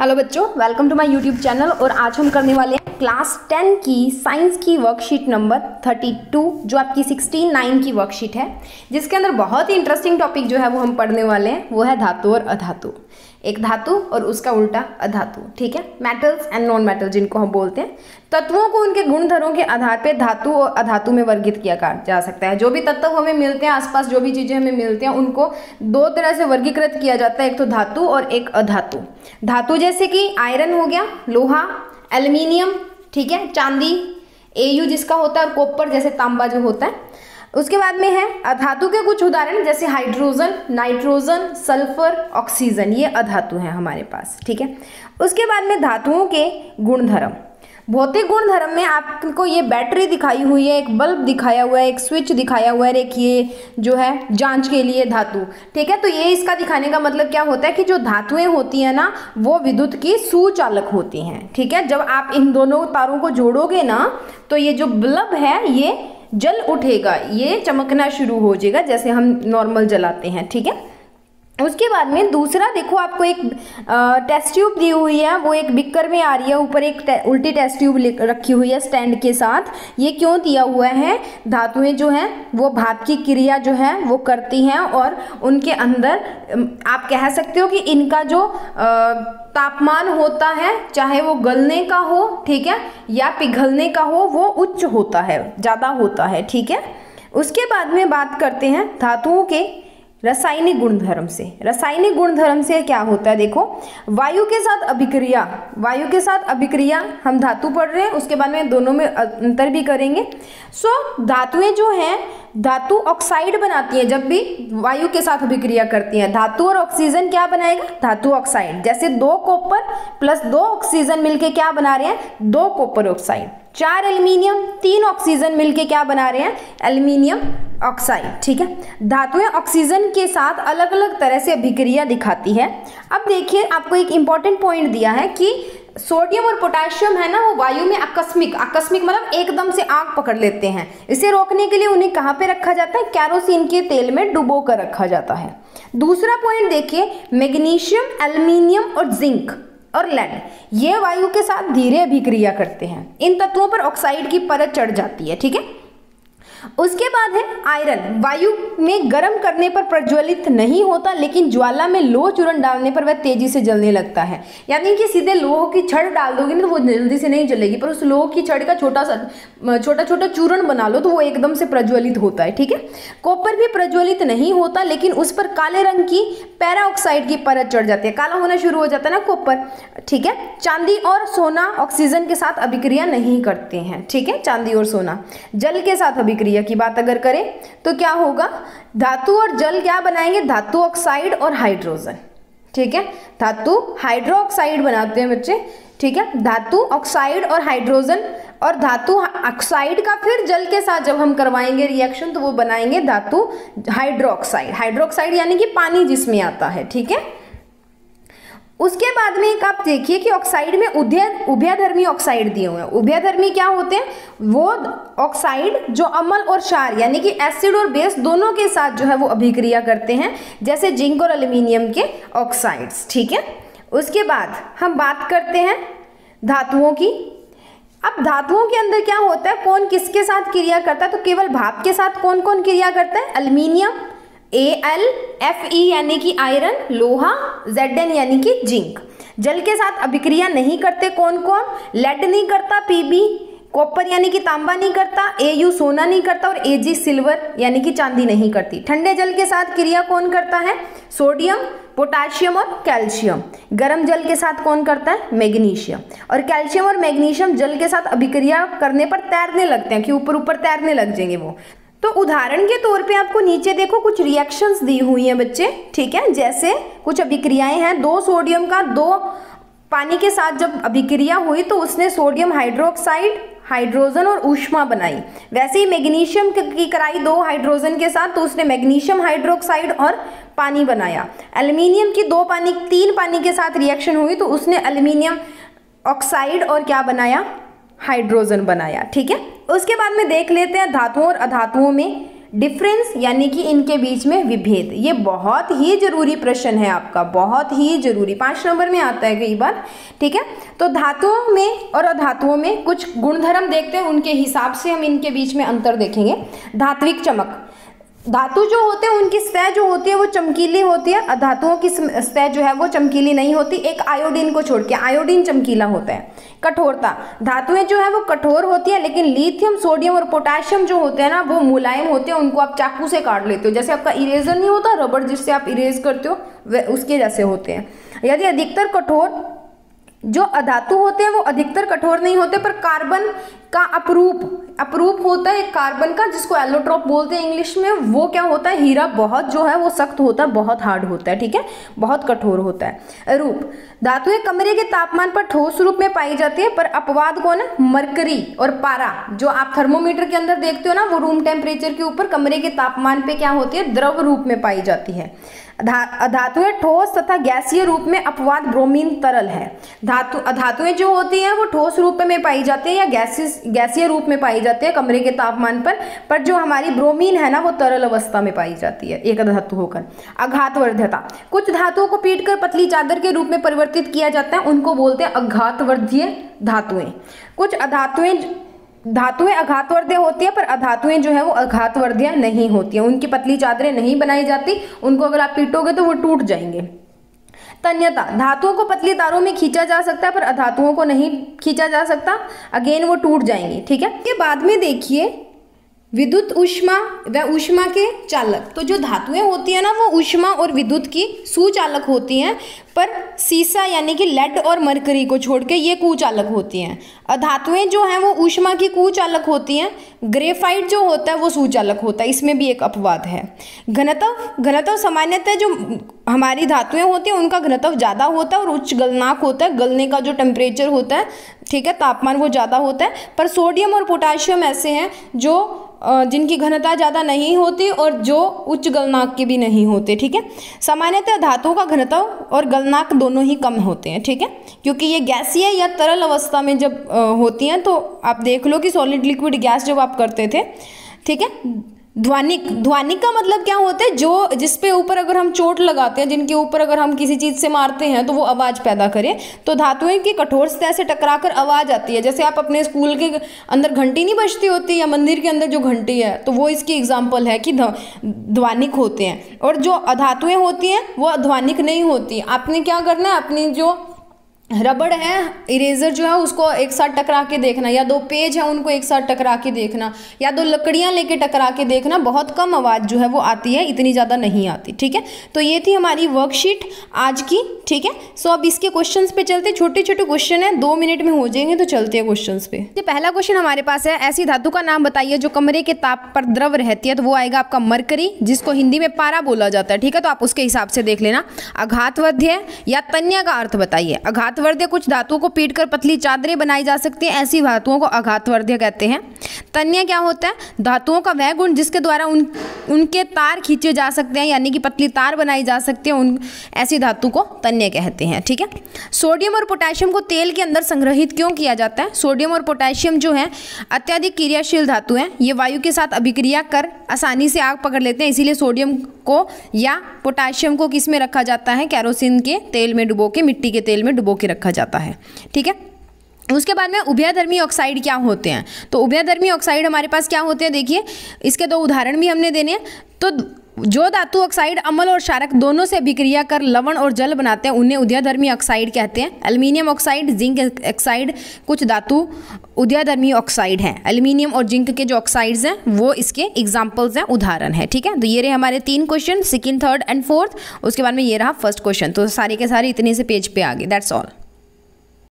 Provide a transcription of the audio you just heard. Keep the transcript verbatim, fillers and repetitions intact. Hello बच्चों, welcome to my YouTube channel. और आज हम करने वाले हैं क्लास टेन की साइंस की वर्कशीट नंबर थर्टी टू, जो आपकी सिक्सटी नाइन की वर्कशीट है, जिसके अंदर बहुत ही इंटरेस्टिंग टॉपिक जो है वो हम पढ़ने वाले हैं। वो है धातु और अधातु, एक धातु और उसका उल्टा अधातु, ठीक है, मेटल्स एंड नॉन मेटल जिनको हम बोलते हैं। तत्वों को उनके गुणधर्मों के आधार पर धातु और अधातु में वर्गीकृत किया जा सकता है। जो भी तत्व हमें मिलते हैं आसपास, जो भी चीज़ें हमें मिलती हैं, उनको दो तरह से वर्गीकृत किया जाता है, एक तो धातु और एक अधातु। धातु जैसे कि आयरन हो गया, लोहा, एल्युमिनियम, ठीक है, चांदी एयू जिसका होता है, और कॉपर जैसे तांबा जो होता है। उसके बाद में है अधातु के कुछ उदाहरण जैसे हाइड्रोजन, नाइट्रोजन, सल्फर, ऑक्सीजन, ये अधातु हैं हमारे पास, ठीक है। उसके बाद में धातुओं के गुणधर्म, भौतिक गुणधर्म में आपको ये बैटरी दिखाई हुई है, एक बल्ब दिखाया हुआ है, एक स्विच दिखाया हुआ है, एक ये जो है जांच के लिए धातु, ठीक है। तो ये इसका दिखाने का मतलब क्या होता है कि जो धातुएं होती हैं ना, वो विद्युत की सुचालक होती हैं, ठीक है। जब आप इन दोनों तारों को जोड़ोगे ना, तो ये जो बल्ब है ये जल उठेगा, ये चमकना शुरू हो जाएगा, जैसे हम नॉर्मल जलाते हैं, ठीक है। उसके बाद में दूसरा देखो, आपको एक टेस्ट ट्यूब दी हुई है, वो एक बिक्कर में आ रही है, ऊपर एक टे, उल्टी टेस्ट ट्यूब रखी हुई है स्टैंड के साथ। ये क्यों दिया हुआ है? धातुएं जो हैं वो भाप की क्रिया जो है वो करती हैं, और उनके अंदर आप कह सकते हो कि इनका जो आ, तापमान होता है, चाहे वो गलने का हो, ठीक है, या पिघलने का हो, वो उच्च होता है, ज़्यादा होता है, ठीक है। उसके बाद में बात करते हैं धातुओं के रासायनिक गुणधर्म से। रासायनिक गुणधर्म से क्या होता है? देखो, वायु के साथ अभिक्रिया, वायु के साथ अभिक्रिया हम धातु पढ़ रहे हैं, उसके बाद में दोनों में अंतर भी करेंगे। सो धातुएं जो हैं, धातु ऑक्साइड बनाती हैं जब भी वायु के साथ अभिक्रिया करती हैं। धातु और ऑक्सीजन क्या बनाएगा? धातु ऑक्साइड। जैसे दो कॉपर प्लस दो ऑक्सीजन मिलके क्या बना रहे हैं? दो कॉपर ऑक्साइड। चार एल्युमिनियम, तीन ऑक्सीजन मिलके क्या बना रहे हैं? एल्युमिनियम ऑक्साइड, ठीक है। धातुएं ऑक्सीजन के साथ अलग अलग तरह से अभिक्रिया दिखाती है। अब देखिए, आपको एक इम्पॉर्टेंट पॉइंट दिया है कि सोडियम और पोटेशियम है ना, वो वायु में आकस्मिक, आकस्मिक मतलब एकदम से आग पकड़ लेते हैं। इसे रोकने के लिए उन्हें कहाँ पे रखा जाता है? कैरोसिन के तेल में डुबो कर रखा जाता है। दूसरा पॉइंट देखिए, मैग्नीशियम, एल्युमिनियम और जिंक और लेड, ये वायु के साथ धीरे अभिक्रिया करते हैं। इन तत्वों पर ऑक्साइड की परत चढ़ जाती है, ठीक है। उसके बाद है आयरन, वायु में गर्म करने पर प्रज्वलित नहीं होता, लेकिन ज्वाला में लोह चूर्ण डालने पर वह तेजी से जलने लगता है। यानी कि सीधे लोह की छड़ डाल दोगे ना तो वो जल्दी से नहीं जलेगी, पर उस लोह की छड़ का छोटा सा छोटा छोटा चूर्ण बना लो तो वो एकदम से प्रज्वलित होता है, ठीक है। कॉपर भी प्रज्वलित नहीं होता, लेकिन उस पर काले रंग की पैरा ऑक्साइड की परत चढ़ जाती है, काला होना शुरू हो जाता है ना कॉपर, ठीक है। चांदी और सोना ऑक्सीजन के साथ अभिक्रिया नहीं करते हैं, ठीक है। चांदी और सोना जल के साथ अभिक्रिया की बात अगर करें तो क्या होगा? धातु और जल क्या बनाएंगे? धातु ऑक्साइड और हाइड्रोजन, ठीक है। धातु हाइड्रो ऑक्साइड बनाते हैं बच्चे, ठीक है। धातु ऑक्साइड और हाइड्रोजन, और धातु ऑक्साइड का फिर जल के साथ जब हम करवाएंगे रिएक्शन तो वो बनाएंगे धातु हाइड्रो ऑक्साइड। हाइड्रो ऑक्साइड यानी कि पानी जिसमें आता है, ठीक है। उसके बाद में एक आप देखिए कि ऑक्साइड में उभय उभयधर्मी ऑक्साइड दिए हुए हैं। उभयधर्मी क्या होते हैं? वो ऑक्साइड जो अम्ल और क्षार यानी कि एसिड और बेस दोनों के साथ जो है वो अभिक्रिया करते हैं, जैसे जिंक और एल्युमिनियम के ऑक्साइड्स, ठीक है। उसके बाद हम बात करते हैं धातुओं की। अब धातुओं के अंदर क्या होता है? कौन किसके साथ क्रिया करता है? तो केवल भाप के साथ कौन कौन क्रिया करता है? Aluminium, A L, F E यानी कि आयरन, लोहा, जेड एन यानी कि जिंक। जल के साथ अभिक्रिया नहीं करते कौन कौन? लेड नहीं करता, पीबी कॉपर यानी कि तांबा नहीं करता, एयू सोना नहीं करता, और एजी सिल्वर यानी कि चांदी नहीं करती। ठंडे जल के साथ क्रिया कौन करता है? सोडियम, पोटाशियम और कैल्शियम। गर्म जल के साथ कौन करता है? मैग्नीशियम। और कैल्शियम और मैग्नीशियम जल के साथ अभिक्रिया करने पर तैरने लगते हैं, कि ऊपर ऊपर तैरने लग जाएंगे वो। तो उदाहरण के तौर पे आपको नीचे देखो कुछ रिएक्शंस दी हुई हैं बच्चे, ठीक है। जैसे कुछ अभिक्रियाएं हैं, दो सोडियम का दो पानी के साथ जब अभिक्रिया हुई तो उसने सोडियम हाइड्रोक्साइड, हाइड्रोजन और ऊष्मा बनाई। वैसे ही मैग्नीशियम की कराई दो हाइड्रोजन के साथ तो उसने मैग्नीशियम हाइड्रोक्साइड और पानी बनाया। एल्युमिनियम की दो पानी तीन पानी के साथ रिएक्शन हुई तो उसने एल्युमिनियम ऑक्साइड और क्या बनाया? हाइड्रोजन बनाया, ठीक है। उसके बाद में देख लेते हैं धातुओं और अधातुओं में डिफरेंस यानी कि इनके बीच में विभेद, ये बहुत ही जरूरी प्रश्न है आपका, बहुत ही जरूरी, पाँच नंबर में आता है कई बार। ठीक है, तो धातुओं में और अधातुओं में कुछ गुणधर्म देखते हैं, उनके हिसाब से हम इनके बीच में अंतर देखेंगे। धात्विक चमक, धातु जो होते हैं उनकी सतह जो होती है वो चमकीली होती है, अधातुओं की सतह जो है वो चमकीली नहीं होती, एक आयोडीन को छोड़ के, आयोडीन चमकीला होता है। कठोरता, धातुएं जो है वो कठोर होती है, लेकिन लिथियम, सोडियम और पोटेशियम जो होते हैं ना वो मुलायम होते हैं, उनको आप चाकू से काट लेते हो, जैसे आपका इरेजर नहीं होता रबड़ जिससे आप इरेज करते हो, वे उसके जैसे होते हैं। यदि अधिकतर कठोर, जो अधातु होते हैं वो अधिकतर कठोर नहीं होते, पर कार्बन का अपरूप, अपरूप होता है कार्बन का जिसको एलोट्रोप बोलते हैं इंग्लिश में, वो क्या होता है, हीरा बहुत जो है वो सख्त होता है, बहुत हार्ड होता है, ठीक है, बहुत कठोर होता है। रूप, धातुएं कमरे के तापमान पर ठोस रूप में पाई जाती है, पर अपवाद कौन है, मरकरी और पारा, जो आप थर्मोमीटर के अंदर देखते हो ना वो रूम टेम्परेचर के ऊपर कमरे के तापमान पर क्या होती है, द्रव रूप में पाई जाती है। धातुएं ठोस तथा गैसीय रूप में, अपवाद ब्रोमीन तरल है। धातु अधातुएं जो होती हैं वो ठोस रूप में पाई जाती है या गैस गैसीय रूप में पाई जाती है कमरे के तापमान पर, पर जो हमारी ब्रोमीन है ना वो तरल अवस्था में पाई जाती है एक धातु होकर। आघातवर्ध्यता, कुछ धातुओं को पीटकर पतली चादर के रूप में परिवर्तित किया जाता है, उनको बोलते हैं आघातवर्धीय धातुएं। कुछ अधातुएं धातुएं आघातवर्धीय होती है, पर अधातुएं जो है वो आघातवर्धीय नहीं होती है, उनकी पतली चादरें नहीं बनाई जाती, उनको अगर आप पीटोगे तो वो टूट जाएंगे। तन्यता, धातुओं को पतली तारों में खींचा जा सकता है, पर अधातुओं को नहीं खींचा जा सकता, अगेन वो टूट जाएंगी। ठीक है, के बाद में देखिए विद्युत ऊष्मा व ऊष्मा के चालक, तो जो धातुएं होती हैं ना वो ऊष्मा और विद्युत की सुचालक होती हैं, पर सीसा यानी कि लेड और मरकरी को छोड़ के ये कुचालक होती हैं। अधातुएं जो हैं वो ऊष्मा की कुचालक होती हैं, ग्रेफाइट जो होता है वो सुचालक होता है, इसमें भी एक अपवाद है। घनत्व, घनत्व सामान्यतः जो हमारी धातुएं होती हैं उनका घनत्व ज़्यादा होता है और उच्च गलनाक होता है, गलने का जो टेम्परेचर होता है, ठीक है, तापमान वो ज़्यादा होता है, पर सोडियम और पोटेशियम ऐसे हैं जो जिनकी घनता ज़्यादा नहीं होती और जो उच्च गलनांक के भी नहीं होते। ठीक है, सामान्यतः धातुओं का घनत्व और गलनांक दोनों ही कम होते हैं, ठीक है, क्योंकि ये गैसीय या तरल अवस्था में जब होती हैं, तो आप देख लो कि सॉलिड, लिक्विड, गैस जब आप करते थे। ठीक है, ध्वनिक, ध्वनिक का मतलब क्या होता है, जो जिसपे ऊपर अगर हम चोट लगाते हैं, जिनके ऊपर अगर हम किसी चीज़ से मारते हैं तो वो आवाज़ पैदा करे, तो धातुएं की कठोर सतह से टकराकर आवाज़ आती है। जैसे आप अपने स्कूल के अंदर घंटी नहीं बजती होती या मंदिर के अंदर जो घंटी है, तो वो इसकी एग्जाम्पल है कि ध्वनिक होते हैं। और जो अधातुएँ होती हैं वो ध्वनिक नहीं होती। आपने क्या करना है, अपनी जो रबड़ है, इरेजर जो है, उसको एक साथ टकरा के देखना, या दो पेज है उनको एक साथ टकरा के देखना, या दो लकड़ियाँ लेके टकरा के देखना, बहुत कम आवाज़ जो है वो आती है, इतनी ज़्यादा नहीं आती। ठीक है, तो ये थी हमारी वर्कशीट आज की। ठीक है, सो अब इसके क्वेश्चंस पे चलते, छोटे छोटे क्वेश्चन है, दो मिनट में हो जाएंगे, तो चलते हैं क्वेश्चन पे। तो पहला क्वेश्चन हमारे पास है, ऐसी धातु का नाम बताइए जो कमरे के ताप पर द्रव रहती है, तो वो आएगा आपका मरकरी, जिसको हिंदी में पारा बोला जाता है। ठीक है, तो आप उसके हिसाब से देख लेना। आघातवर्ध्य या तन्य का अर्थ बताइए। आघात आघातवर्ध्य, कुछ धातुओं को पीटकर पतली चादरें बनाई जा सकती हैं, ऐसी धातुओं को आघातवर्ध्य कहते हैं। तन्य क्या होता है, धातुओं का वह गुण जिसके द्वारा उन उनके तार खींचे जा सकते हैं, यानी कि पतली तार बनाई जा सकती है, उन ऐसी धातु को तन्य कहते हैं। ठीक है, सोडियम और पोटेशियम को तेल के अंदर संग्रहित क्यों किया जाता है। सोडियम और पोटेशियम जो है अत्यधिक क्रियाशील धातु हैं, ये वायु के साथ अभिक्रिया कर आसानी से आग पकड़ लेते हैं, इसीलिए सोडियम को या पोटेशियम को किस में रखा जाता है, कैरोसिन के तेल में डुबो के, मिट्टी के तेल में डुबो के रखा जाता है। ठीक है, उसके बाद में उभयधर्मी ऑक्साइड क्या होते हैं, तो उभयधर्मी ऑक्साइड हमारे पास क्या होते हैं, देखिए इसके दो उदाहरण भी हमने देने हैं। तो जो धातु ऑक्साइड अम्ल और क्षारक दोनों से अभिक्रिया कर लवण और जल बनाते हैं, उन्हें उभयधर्मी ऑक्साइड कहते हैं। एल्युमिनियम ऑक्साइड, जिंक ऑक्साइड, कुछ धातु उभयधर्मी ऑक्साइड हैं। एल्युमिनियम और जिंक के जो ऑक्साइड्स हैं वो इसके एग्जाम्पल्स हैं, उदाहरण हैं। ठीक है, तो ये रहे हमारे तीन question, second, third and fourth. उसके बाद में ये रहा फर्स्ट क्वेश्चन, तो सारे के सारे इतने से पेज पे आ गए, दैट्स ऑल।